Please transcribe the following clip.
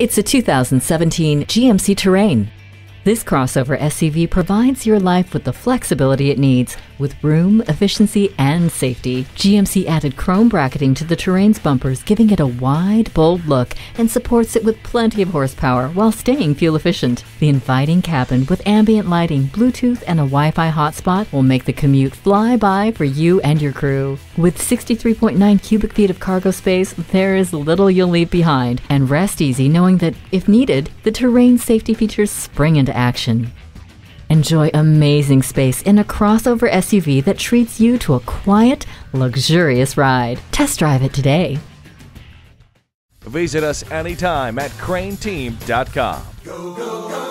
It's a 2017 GMC Terrain. This crossover SUV provides your life with the flexibility it needs, with room, efficiency, and safety. GMC added chrome bracketing to the Terrain's bumpers, giving it a wide, bold look, and supports it with plenty of horsepower while staying fuel efficient. The inviting cabin with ambient lighting, Bluetooth, and a Wi-Fi hotspot will make the commute fly by for you and your crew. With 63.9 cubic feet of cargo space, there is little you'll leave behind, and rest easy knowing that, if needed, the Terrain safety features spring into action. Enjoy amazing space in a crossover SUV that treats you to a quiet, luxurious ride. Test drive it today. Visit us anytime at craneteam.com.